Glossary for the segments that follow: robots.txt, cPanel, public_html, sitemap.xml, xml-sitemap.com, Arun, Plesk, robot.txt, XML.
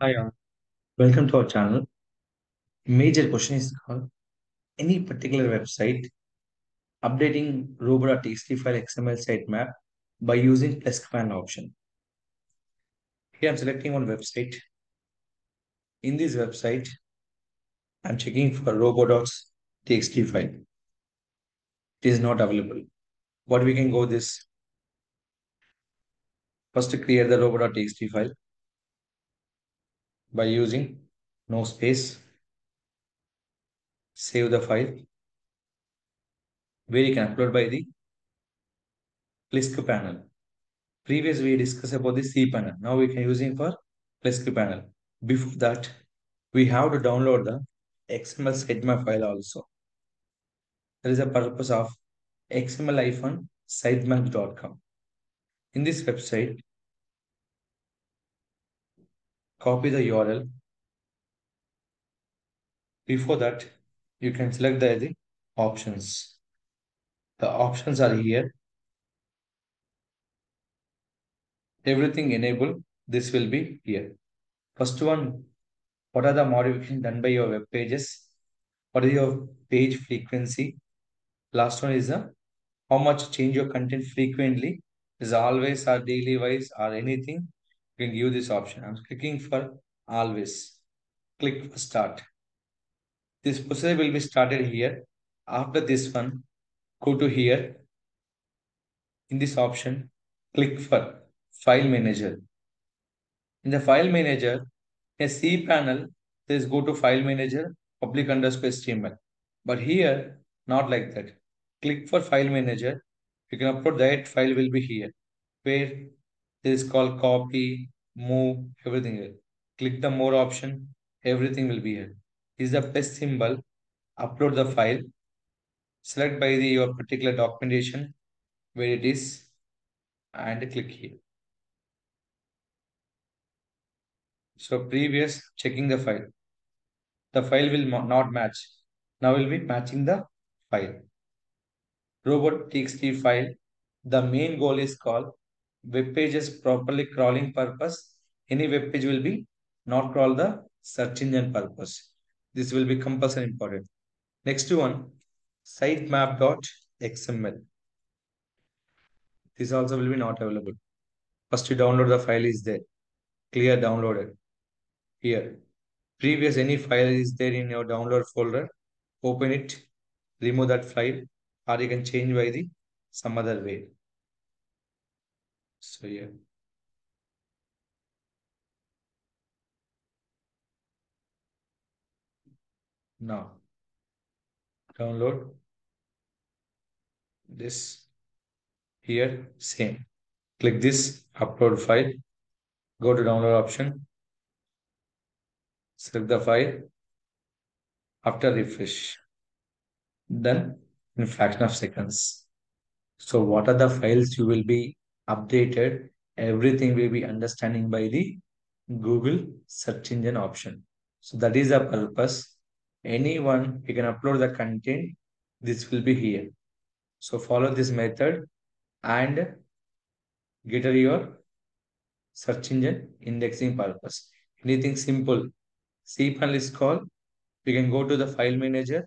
Hi, Arun. Welcome to our channel. Major question is any particular website updating robot.txt file XML sitemap by using Plesk fan option. Here I'm selecting one website. In this website, I'm checking for robot.txt file. It is not available. What we can go this first to create the robot.txt file by using no space. Save the file where you can upload by the Plesk panel. Previously we discussed about the cPanel. Now we can use it for Plesk panel. Before that, we have to download the XML sitemap file also. That is the purpose of xml-sitemap.com. In this website, copy the URL. Before that, you can select the options. The options are here. Everything enabled, this will be here. First one, what are the modifications done by your web pages? What is your page frequency? Last one is how much change your content frequently. Is always or daily wise or anything? You can give this option. I'm clicking for always. Click for start. This process will be started here. After this one, go to here. In this option, click for File Manager. In the File Manager, in cPanel, says go to File Manager, public_html. But here, not like that. Click for File Manager. You can upload that file will be here. Where this is called copy, move, everything here. Click the more option. Everything will be here. Is the plus symbol, upload the file, select by your particular documentation where it is and click here. So previous checking the file will not match. Now we'll be matching the file. Robot.txt file, the main goal is called web pages properly crawling purpose. Any web page will be not crawl the search engine purpose. This will be compulsory important. Next one, sitemap.xml. This also will be not available. First you download the file is there. Clear downloaded. Here. Previous any file is there in your download folder. Open it. Remove that file. Or you can change by the some other way. So yeah. Now, download this here, same. Click this upload file, go to download option, select the file, after refresh, then in fraction of seconds. So what are the files you will be updated? Everything will be understanding by the Google search engine option. So that is the purpose. Anyone, you can upload the content, this will be here. So follow this method and get your search engine indexing purpose. Anything simple, cPanel is called, you can go to the file manager,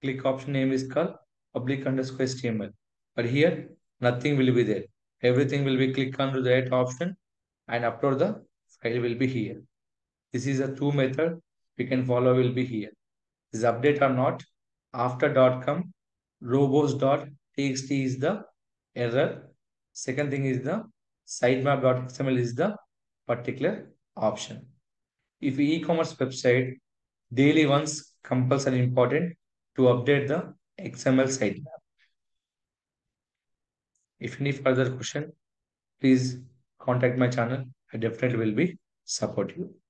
click option name is called public_html. But here, nothing will be there. Everything will be click on the right option and upload the file will be here. This is a two method. We can follow will be here. Is update or not? After .com, robots.txt is the error. Second thing is the sitemap.xml is the particular option. If e-commerce website, daily ones compulsory important to update the XML sitemap. If any further question, please contact my channel. I definitely will be support you.